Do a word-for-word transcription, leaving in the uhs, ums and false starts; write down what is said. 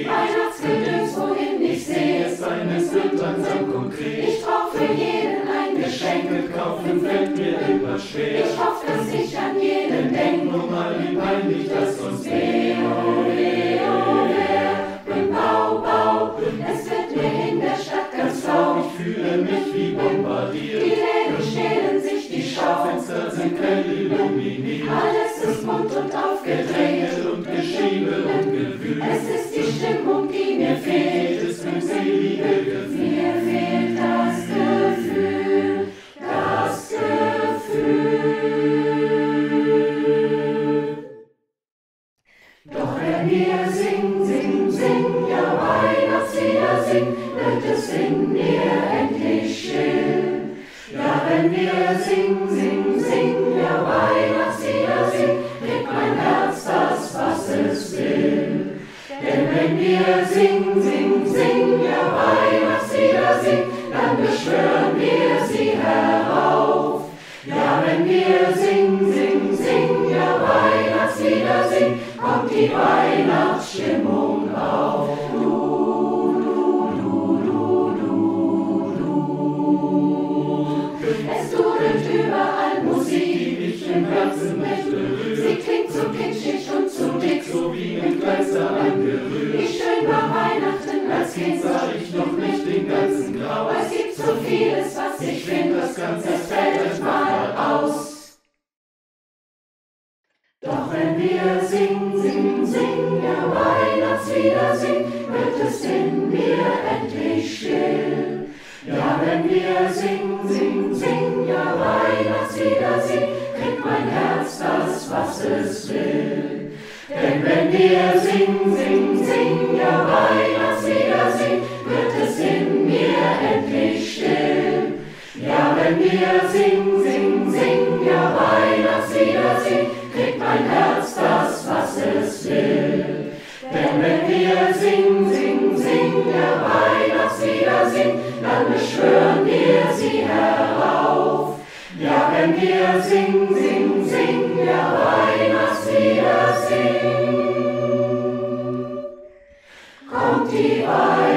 Weihnachtsgedöns, wohin ich sehe, es eines wird langsam konkret. Ich brauch für jeden ein Geschenk, Geschenk kaufen fällt mir immer schwer. Ich hoffe, dass ich an jeden denk, nur mal wie peinlich das uns weh. Ole, ole, bim bau, bau, es wird mir in der Stadt ganz rau. Ich fühle mich wie bombardiert, die Läden schälen sich die Schau. Fenster sind hell illuminiert, alles ist bunt und aufgedreht und Geschiebe und Gewühl. Es ist Stimmung, die mir fehlt, ist mühselige Gefühl. Mir fehlt das Gefühl, das Gefühl. Doch wenn wir singen, singen, singen, ja Weihnachtslieder singen, wird es in mir endlich still. Ja, wenn wir singen, singen, singen, ja Weihnachtslieder singen, kriegt mein Herz das, was es will. Denn wenn wir singen, singen, singen, ja Weihnachtslieder singen, dann beschwören wir sie herauf. Ja, wenn wir singen, singen, singen, ja Weihnachtslieder singen, kommt die Weihnachtsstimmung auf. Du, du, du, du, du, du. Es dudelt überall Musik, die mich im Herzen nicht berührt. Sie klingt so kitschig und so dick, so wie im Kleister angerührt. Wie schön war Weihnachten als Kind, sah ich noch nicht den ganzen Grau. Es gibt so vieles, was ich finde, das Ganze fällt euch mal aus. Doch wenn wir singen, singen, singen, ja Weihnachtslieder singen, wird es in mir endlich still. Ja, wenn wir singen, singen, singen, ja Weihnachtslieder singen, kriegt mein Herz das, was es will. Denn wenn wir singen, singen, singen, ja Weihnachtslieder singen, wird es in mir endlich still. Ja, wenn wir singen, singen, singen, ja Weihnachtslieder singen, kriegt mein Herz das, was es will. Denn wenn wir singen, singen, singen, ja Weihnachtslieder singen, dann beschwören wir sie herauf. Ja, wenn wir singen, singen, singen, ja Weihnachtslieder singen, kommt die Weihnacht.